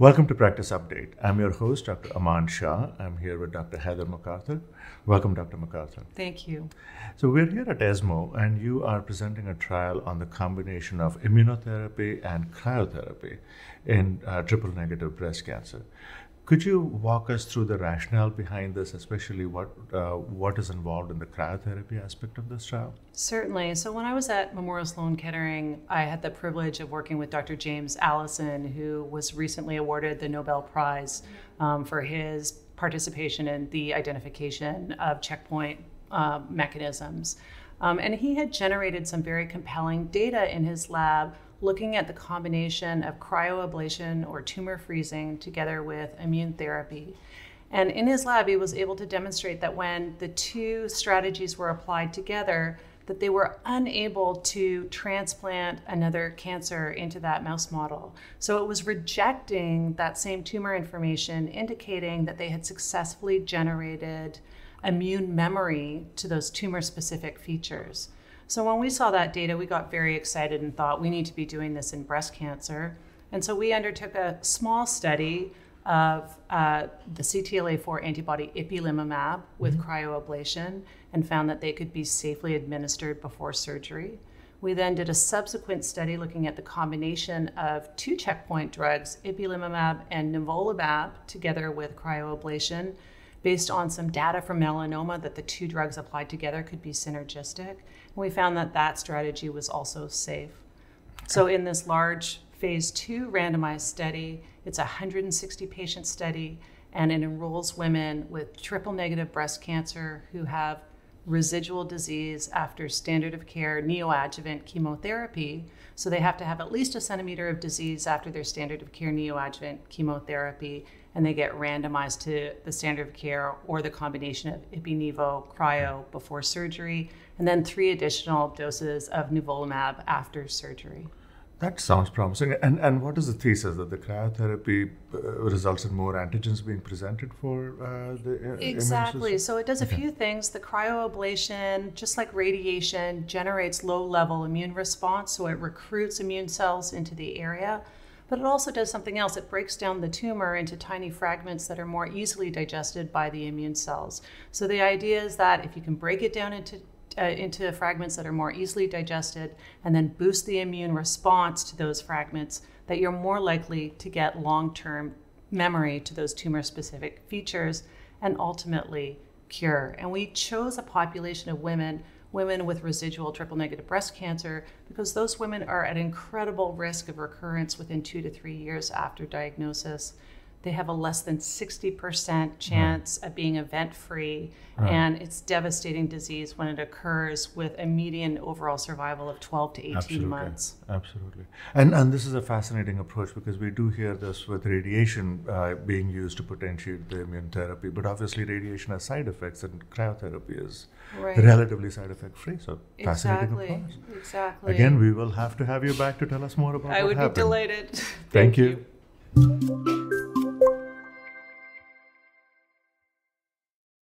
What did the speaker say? Welcome to Practice Update. I'm your host, Dr. Aman Shah. I'm here with Dr. Heather McArthur. Welcome, Dr. McArthur. Thank you. So we're here at ESMO, and you are presenting a trial on the combination of immunotherapy and cryotherapy in triple-negative breast cancer. Could you walk us through the rationale behind this, especially what is involved in the cryotherapy aspect of this trial? Certainly. So when I was at Memorial Sloan Kettering, I had the privilege of working with Dr. James Allison, who was recently awarded the Nobel Prize for his participation in the identification of checkpoint mechanisms. And he had generated some very compelling data in his lab looking at the combination of cryoablation or tumor freezing together with immune therapy. And in his lab, he was able to demonstrate that when the two strategies were applied together, that they were unable to transplant another cancer into that mouse model. So it was rejecting that same tumor information, indicating that they had successfully generated immune memory to those tumor-specific features. So when we saw that data, we got very excited and thought we need to be doing this in breast cancer. And so we undertook a small study of the CTLA-4 antibody ipilimumab with cryoablation and found that they could be safely administered before surgery. We then did a subsequent study looking at the combination of two checkpoint drugs, ipilimumab and nivolumab, together with cryoablation, based on some data from melanoma that the two drugs applied together could be synergistic. And we found that that strategy was also safe. So in this large phase 2 randomized study, it's a 160-patient study, and it enrolls women with triple-negative breast cancer who have residual disease after standard of care neoadjuvant chemotherapy. So they have to have at least a centimeter of disease after their standard of care neoadjuvant chemotherapy, and they get randomized to the standard of care or the combination of ipinivo cryo before surgery, and then 3 additional doses of nivolumab after surgery. That sounds promising. And what is the thesis? That the cryotherapy results in more antigens being presented for the Exactly. Images? So it does a few things. The cryoablation, just like radiation, generates low-level immune response, so it recruits immune cells into the area. But it also does something else. It breaks down the tumor into tiny fragments that are more easily digested by the immune cells. So the idea is that if you can break it down into fragments that are more easily digested and then boost the immune response to those fragments, that you're more likely to get long-term memory to those tumor-specific features and ultimately cure. And we chose a population of women with residual triple-negative breast cancer, because those women are at incredible risk of recurrence within 2 to 3 years after diagnosis. They have a less than 60% chance of being event-free, and it's devastating disease when it occurs, with a median overall survival of 12 to 18 months. Absolutely. And this is a fascinating approach, because we do hear this with radiation being used to potentiate the immune therapy, but obviously radiation has side effects, and cryotherapy is relatively side effect free. So fascinating approach. Exactly. Again, we will have to have you back to tell us more about what happened. I would be delighted. Thank you.